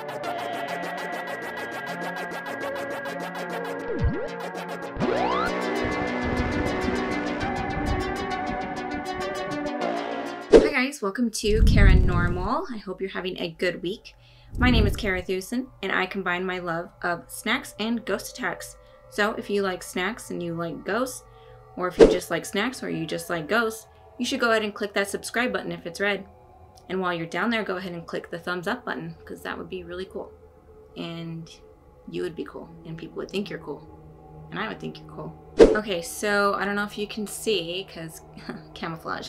Hi guys, welcome to Karanormal. I hope you're having a good week. My name is Kara Thusen, and I combine my love of snacks and ghost attacks. So if you like snacks and you like ghosts, or if you just like snacks or you just like ghosts, you should go ahead and click that subscribe button if it's red. And while you're down there, go ahead and click the thumbs up button, because that would be really cool. And you would be cool, and people would think you're cool, and I would think you're cool. Okay, so I don't know if you can see, because camouflage,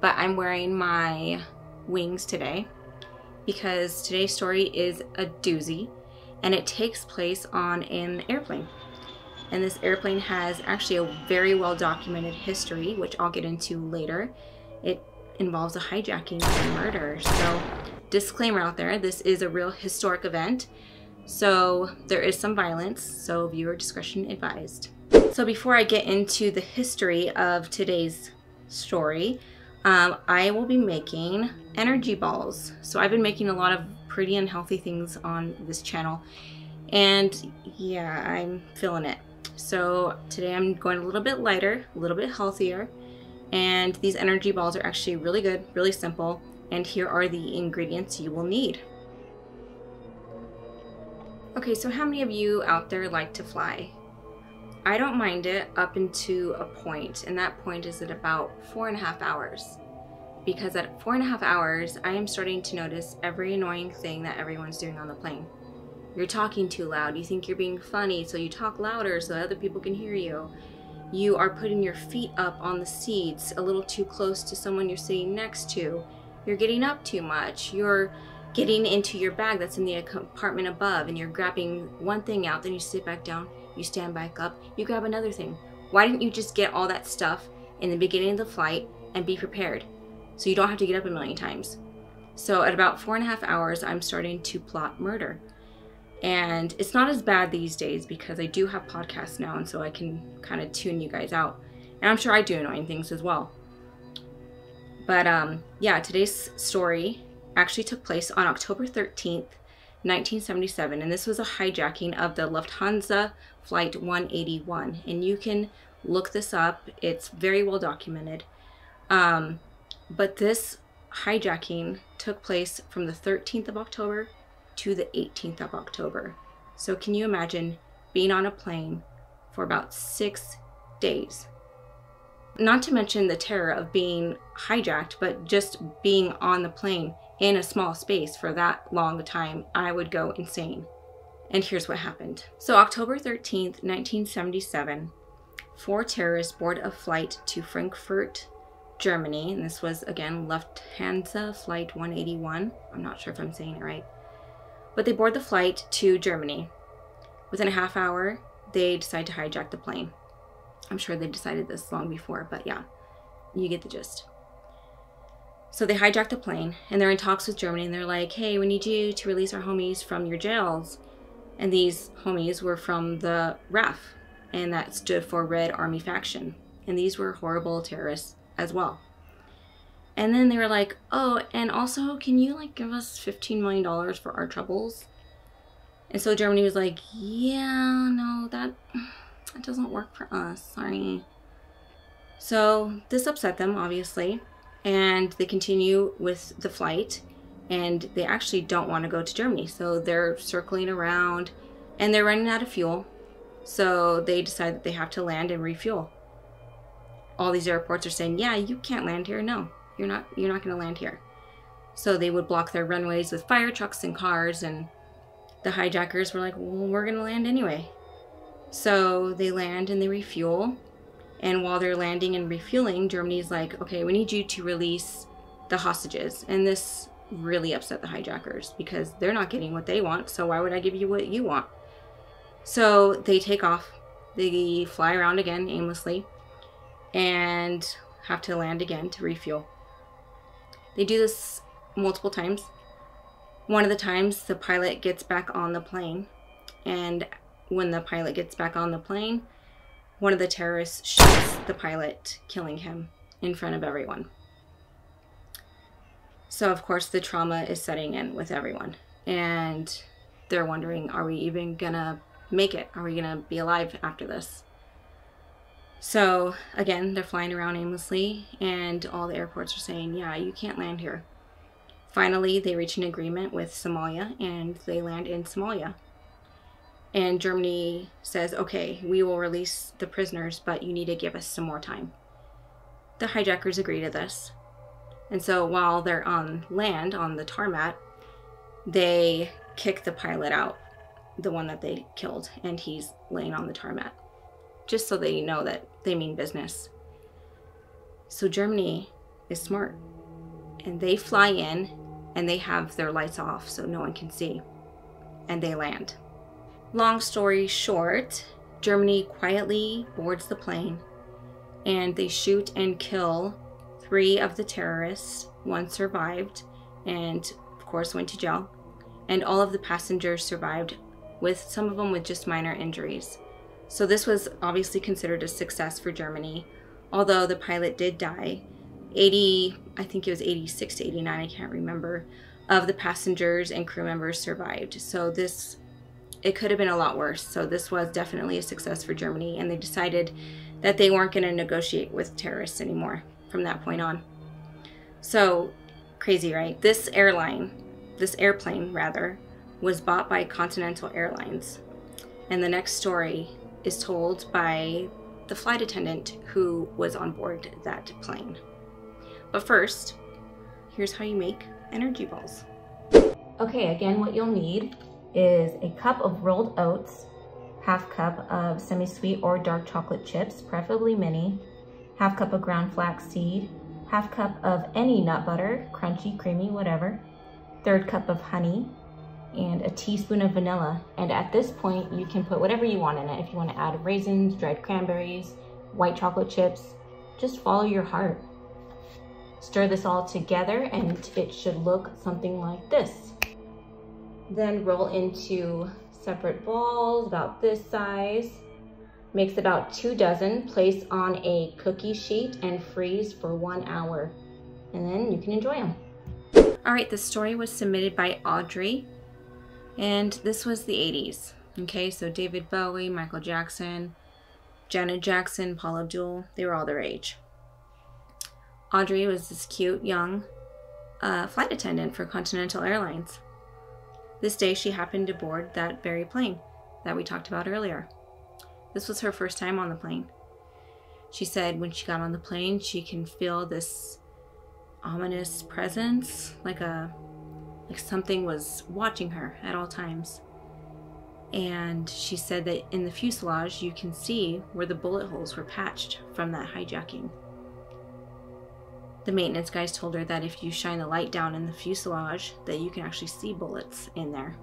but I'm wearing my wings today, because today's story is a doozy, and it takes place on an airplane. And this airplane has actually a very well-documented history, which I'll get into later. It involves a hijacking and murder. So disclaimer out there, this is a real historic event. So there is some violence, so viewer discretion advised. So before I get into the history of today's story, I will be making energy balls. So I've been making a lot of pretty unhealthy things on this channel. And yeah, I'm feeling it. So today I'm going a little bit lighter, a little bit healthier. And these energy balls are actually really good, really simple, and here are the ingredients you will need. Okay, so how many of you out there like to fly? I don't mind it up into a point, and that point is at about 4.5 hours. Because at 4.5 hours, I am starting to notice every annoying thing that everyone's doing on the plane. You're talking too loud, you think you're being funny, so you talk louder so that other people can hear you. You are putting your feet up on the seats a little too close to someone you're sitting next to. You're getting up too much. You're getting into your bag that's in the compartment above, and you're grabbing one thing out, then you sit back down, you stand back up, you grab another thing. Why didn't you just get all that stuff in the beginning of the flight and be prepared so you don't have to get up a million times? So at about 4.5 hours, I'm starting to plot murder. And it's not as bad these days because I do have podcasts now, and so I can kind of tune you guys out. And I'm sure I do annoying things as well. But yeah, today's story actually took place on October 13th, 1977. And this was a hijacking of the Lufthansa Flight 181. And you can look this up. It's very well documented. But this hijacking took place from the 13th of October to the 18th of October. So can you imagine being on a plane for about 6 days? Not to mention the terror of being hijacked, but just being on the plane in a small space for that long a time, I would go insane. And here's what happened. So October 13th, 1977, 4 terrorists board a flight to Frankfurt, Germany. And this was, again, Lufthansa Flight 181. I'm not sure if I'm saying it right. But they board the flight to Germany. Within a half hour, they decide to hijack the plane. I'm sure they decided this long before, but yeah, you get the gist. So they hijack the plane, and they're in talks with Germany, and they're like, hey, we need you to release our homies from your jails. And these homies were from the RAF, and that stood for Red Army Faction. And these were horrible terrorists as well. And then they were like, oh, and also, can you like give us $15 million for our troubles? And so Germany was like, yeah, no, that doesn't work for us, sorry. So this upset them, obviously, and they continue with the flight, and they actually don't want to go to Germany. So they're circling around, and they're running out of fuel. So they decide that they have to land and refuel. All these airports are saying, yeah, you can't land here, no. You're not going to land here. So they would block their runways with fire trucks and cars, and the hijackers were like, well, we're going to land anyway. So they land and they refuel. And while they're landing and refueling, Germany's like, okay, we need you to release the hostages. And this really upset the hijackers because they're not getting what they want. So why would I give you what you want? So they take off, they fly around again aimlessly, and have to land again to refuel. They do this multiple times. One of the times, the pilot gets back on the plane, and when the pilot gets back on the plane, one of the terrorists shoots the pilot, killing him in front of everyone. So of course the trauma is setting in with everyone. and they're wondering, are we even gonna make it? Are we gonna be alive after this? So again, they're flying around aimlessly, and all the airports are saying, yeah, you can't land here. Finally, they reach an agreement with Somalia, and they land in Somalia. And Germany says, okay, we will release the prisoners, but you need to give us some more time. The hijackers agree to this. And so while they're on land, on the tarmac, they kick the pilot out, the one that they killed, and he's laying on the tarmac, just so they know that they mean business. So Germany is smart, and they fly in, and they have their lights off so no one can see, and they land. Long story short, Germany quietly boards the plane, and they shoot and kill 3 of the terrorists. One survived and of course went to jail, and all of the passengers survived, with some of them with just minor injuries. So this was obviously considered a success for Germany, although the pilot did die. 86 to 89, I can't remember, of the passengers and crew members survived. So this, it could have been a lot worse. So this was definitely a success for Germany, and they decided that they weren't going to negotiate with terrorists anymore from that point on. So crazy, right? This airplane was bought by Continental Airlines. And the next story is told by the flight attendant who was on board that plane. But first, here's how you make energy balls. Okay, again, what you'll need is a cup of rolled oats, half cup of semi-sweet or dark chocolate chips, preferably mini, half cup of ground flaxseed, half cup of any nut butter, crunchy, creamy, whatever, 1/3 cup of honey, and a teaspoon of vanilla. And at this point, you can put whatever you want in it. If you want to add raisins, dried cranberries, white chocolate chips, just follow your heart. Stir this all together, and it should look something like this. Then roll into separate balls about this size. Mix about 2 dozen, place on a cookie sheet, and freeze for 1 hour. And then you can enjoy them. All right, the story was submitted by Audrey. And this was the 80s. Okay, so David Bowie, Michael Jackson, Janet Jackson, Paula Abdul, they were all their age. Audrey was this cute, young flight attendant for Continental Airlines. This day, she happened to board that very plane that we talked about earlier. This was her first time on the plane. She said when she got on the plane, she can feel this ominous presence, like something was watching her at all times. And she said that in the fuselage, you can see where the bullet holes were patched from that hijacking. The maintenance guys told her that if you shine the light down in the fuselage, that you can actually see bullets in there.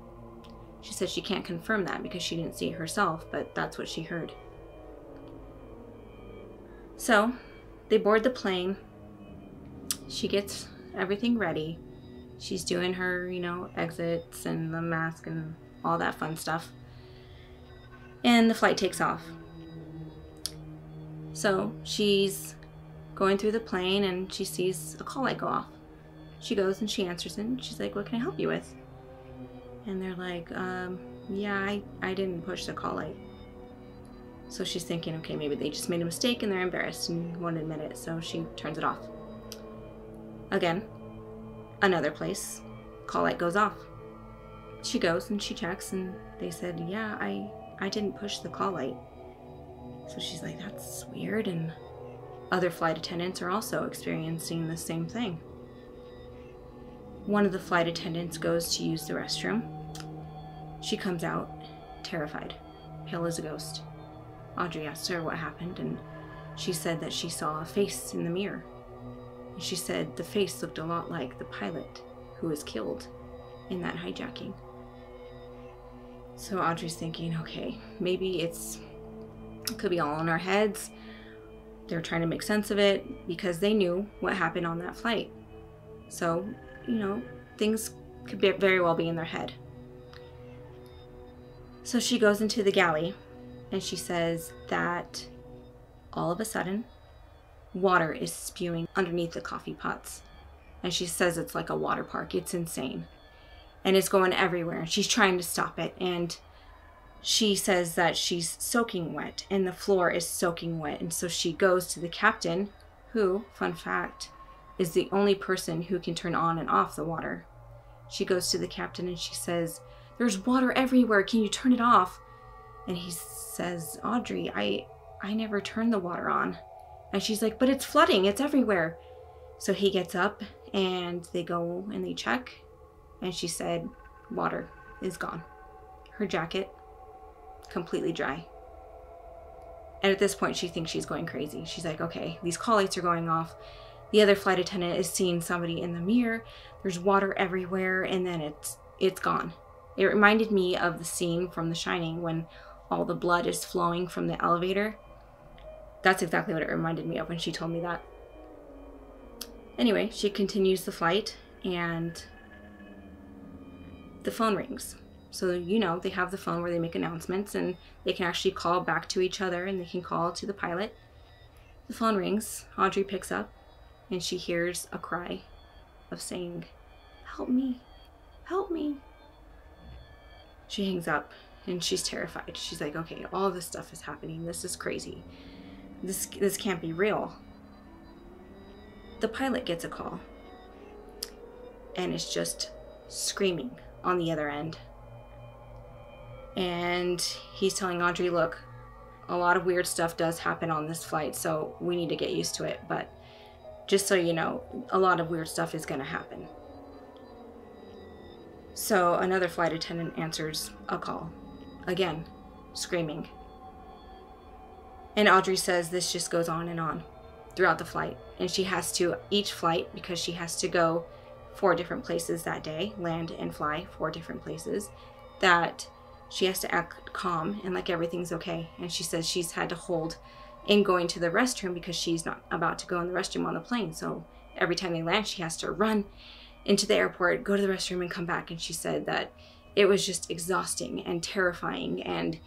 She said she can't confirm that because she didn't see it herself, but that's what she heard. So they board the plane. She gets everything ready. She's doing her, exits and the mask and all that fun stuff. And the flight takes off. So she's going through the plane, and she sees a call light go off. She goes and she answers it, and she's like, what can I help you with? And they're like, yeah, I didn't push the call light. So she's thinking, okay, maybe they just made a mistake and they're embarrassed and won't admit it. So she turns it off. Again, another place, call light goes off. She goes and she checks, and they said, yeah, I didn't push the call light. So she's like, that's weird, and other flight attendants are also experiencing the same thing. One of the flight attendants goes to use the restroom. She comes out terrified, pale as a ghost. Audrey asked her what happened, and she said that she saw a face in the mirror. She said the face looked a lot like the pilot who was killed in that hijacking. So Audrey's thinking, okay, maybe it could be all in our heads. They're trying to make sense of it because they knew what happened on that flight. So, things could very well be in their head. So she goes into the galley, and she says that all of a sudden, water is spewing underneath the coffee pots. And she says it's like a water park. It's insane. and it's going everywhere. She's trying to stop it, and she says that she's soaking wet and the floor is soaking wet. And so she goes to the captain, who, fun fact, is the only person who can turn on and off the water. She goes to the captain and she says, "There's water everywhere. Can you turn it off?" And he says, "Audrey, I never turned the water on." And she's like, "But it's flooding. It's everywhere." So he gets up and they go and they check. And she said, water is gone. Her jacket, completely dry. And at this point, she thinks she's going crazy. She's like, okay, these call lights are going off. The other flight attendant is seeing somebody in the mirror. There's water everywhere. And then it's gone. It reminded me of the scene from The Shining when all the blood is flowing from the elevator. That's exactly what it reminded me of when she told me that. Anyway, she continues the flight and the phone rings. So, you know, they have the phone where they make announcements and they can actually call back to each other and they can call to the pilot. The phone rings. Audrey picks up and she hears a cry of saying, "Help me, help me." She hangs up and she's terrified. She's like, okay, all this stuff is happening. This is crazy. This can't be real. The pilot gets a call and it's just screaming on the other end. And he's telling Audrey, look, a lot of weird stuff does happen on this flight, so we need to get used to it. But just so you know, a lot of weird stuff is going to happen. So another flight attendant answers a call, again, screaming. And Audrey says this just goes on and on throughout the flight. And she has to, each flight, because she has to go 4 different places that day, land and fly 4 different places, that she has to act calm and like everything's okay. And she says she's had to hold in going to the restroom because she's not about to go in the restroom on the plane. So every time they land, she has to run into the airport, go to the restroom and come back. And she said that it was just exhausting and terrifying, and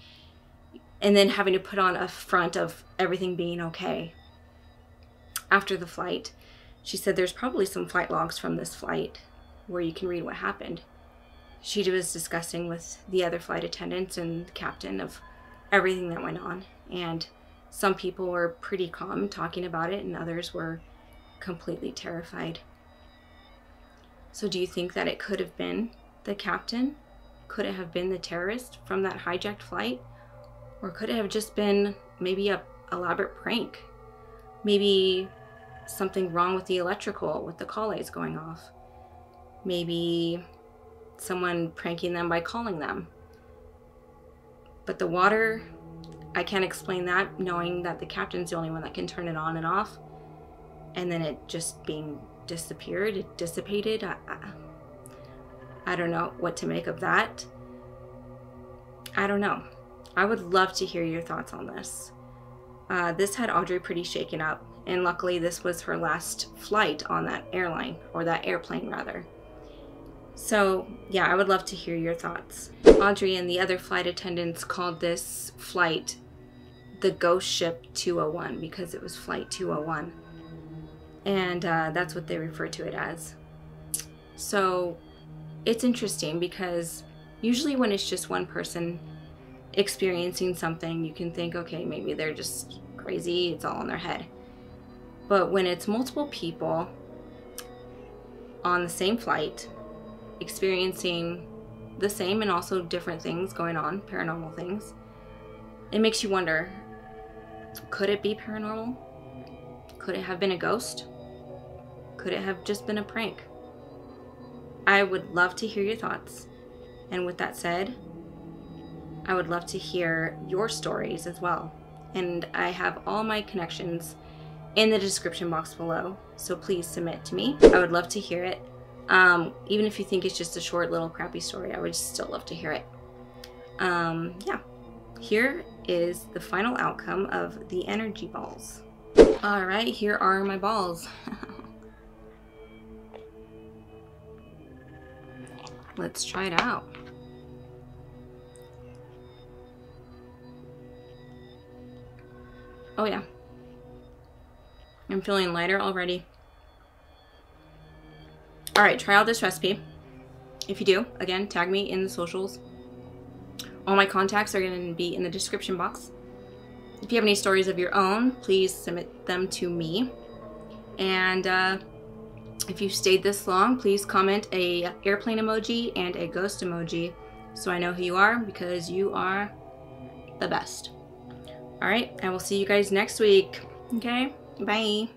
then having to put on a front of everything being okay. After the flight, she said there's probably some flight logs from this flight where you can read what happened. She was discussing with the other flight attendants and the captain of everything that went on. And some people were pretty calm talking about it and others were completely terrified. So do you think that it could have been the captain? Could it have been the terrorist from that hijacked flight? Or could it have just been maybe an elaborate prank? Maybe something wrong with the electrical, with the call lights going off. Maybe someone pranking them by calling them. But the water, I can't explain that, knowing that the captain's the only one that can turn it on and off. And then it just being disappeared, it dissipated. I don't know what to make of that. I don't know. I would love to hear your thoughts on this. This had Audrey pretty shaken up, and luckily this was her last flight on that airline, or that airplane rather. So yeah, I would love to hear your thoughts. Audrey and the other flight attendants called this flight the Ghost Ship 201 because it was Flight 201. And that's what they refer to it as. So it's interesting because usually when it's just one person experiencing something, you can think, okay, maybe they're just crazy, it's all in their head. But when it's multiple people on the same flight experiencing the same and also different things going on, paranormal things, it makes you wonder, could it be paranormal? Could it have been a ghost? Could it have just been a prank? I would love to hear your thoughts. And with that said, I would love to hear your stories as well. And I have all my connections in the description box below, so please submit to me. I would love to hear it. Even if you think it's just a short little crappy story, I would still love to hear it. Yeah, here is the final outcome of the energy balls. All right, here are my balls. Let's try it out. Oh yeah, I'm feeling lighter already. All right, try out this recipe. If you do, again, tag me in the socials. All my contacts are going to be in the description box. If you have any stories of your own, please submit them to me. And if you stayed this long, please comment a airplane emoji and a ghost emoji so I know who you are, because you are the best. All right, I will see you guys next week. Okay, bye.